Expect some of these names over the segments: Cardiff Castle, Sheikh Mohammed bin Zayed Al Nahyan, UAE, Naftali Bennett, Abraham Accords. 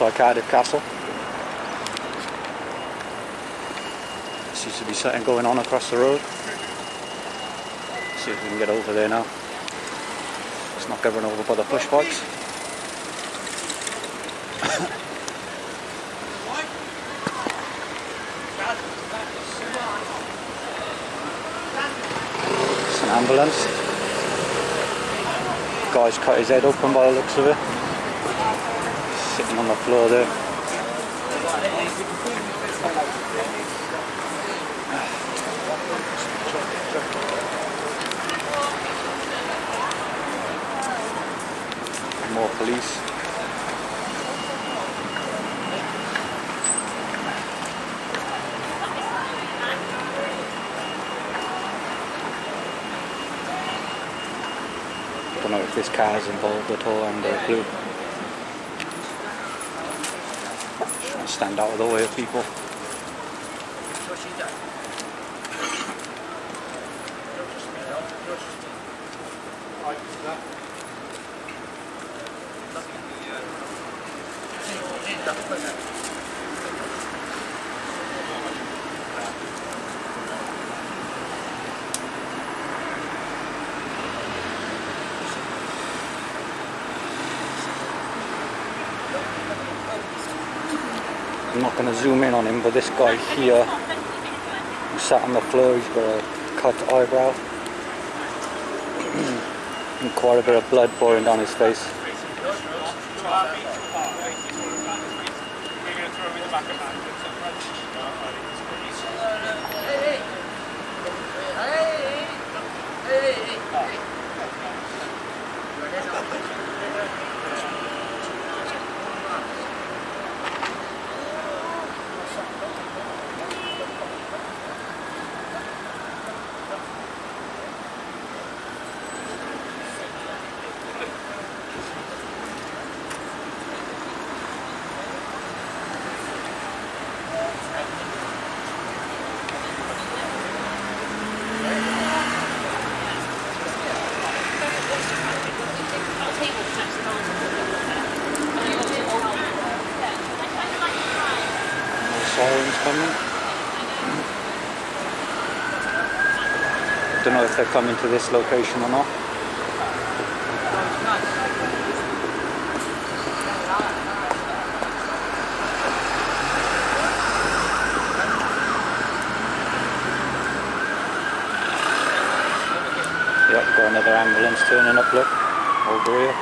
outside Cardiff Castle. Seems to be something going on across the road. See if we can get over there now. Let's not get run over by the push bikes. It's an ambulance. The guy's cut his head open by the looks of it. Sitting on the floor there. More police. Don't know if this car is involved at all and a clue. Trying to stand out of the way of people. I'm not going to zoom in on him, but this guy here who sat on the floor, he's got a cut eyebrow and quite a bit of blood pouring down his face. I don't know if they're coming to this location or not. Yep, got another ambulance turning up, look, over here.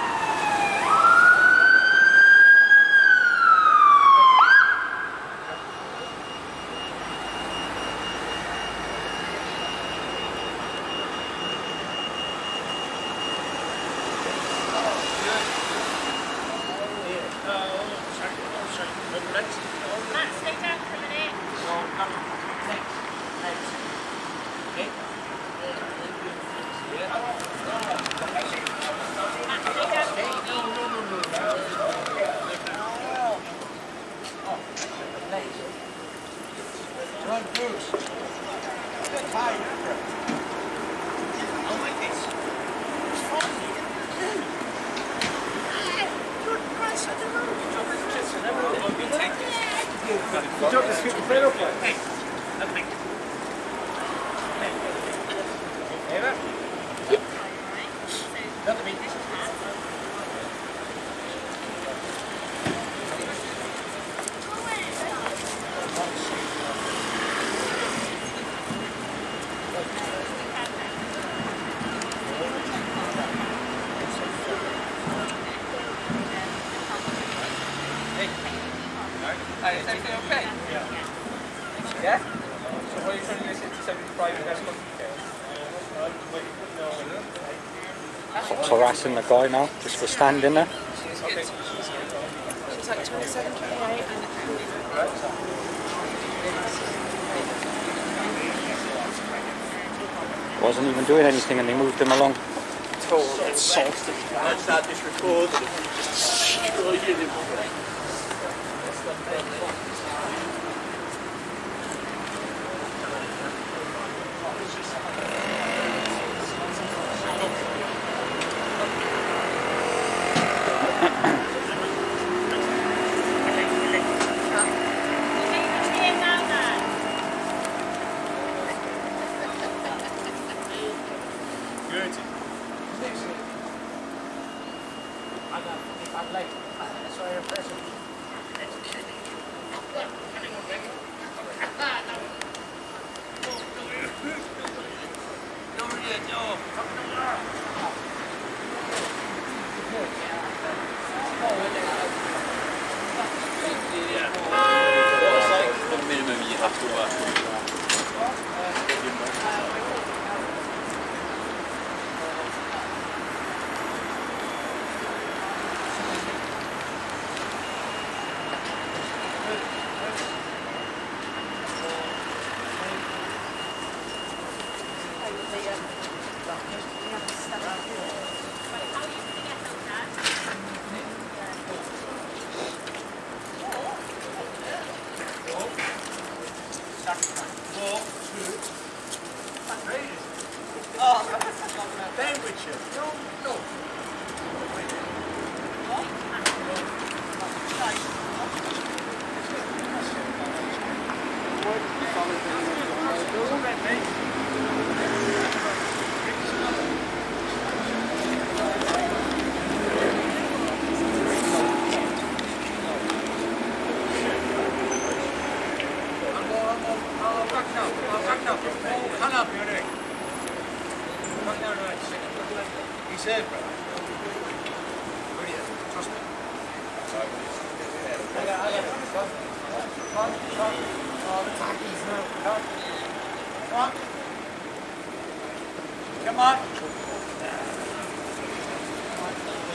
Cops harassing the guy now, just for standing there. She's like 27 away and wasn't even doing anything and they moved him along. It's salt.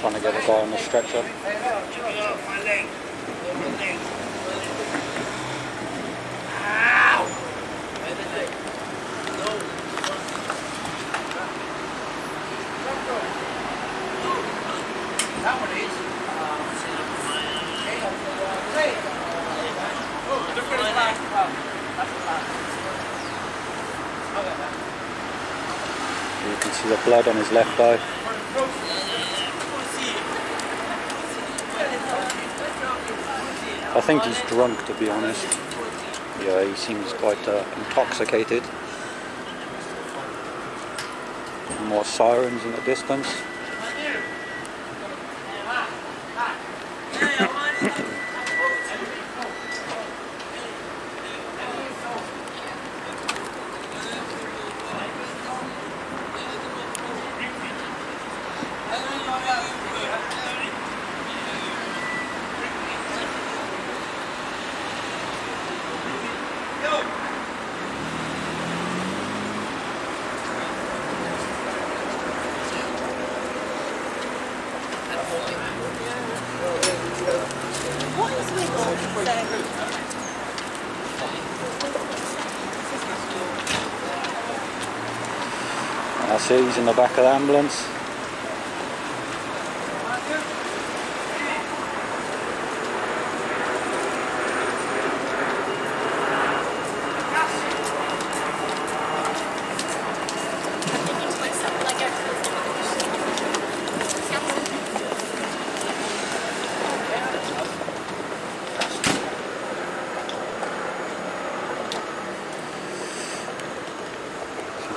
Trying to get the guy on the stretcher. You can see the blood on his left eye. I think he's drunk, to be honest. Yeah, he seems quite intoxicated. More sirens in the distance. I see he's in the back of the ambulance.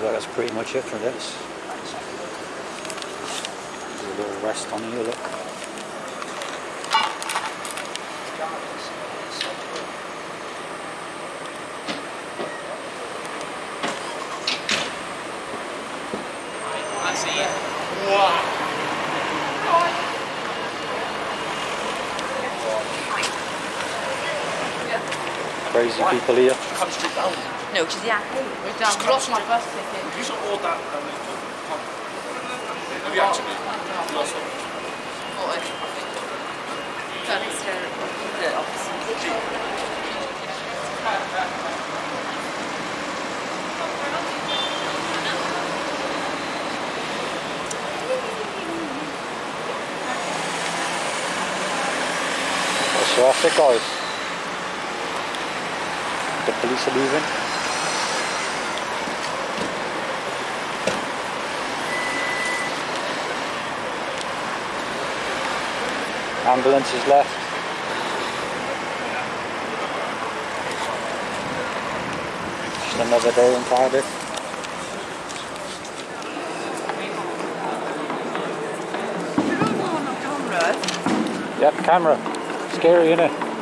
That's pretty much it for this. Do a little rest on here, look. I see it. Wow. Crazy people here. Come straight down. No, because yeah, just cross my bus ticket. You should order that. Have you actually lost it? That is terrible. The officer. So off it goes. The police are leaving. Ambulance is left. Just another day in Cardiff. Yep, camera. Scary, isn't it?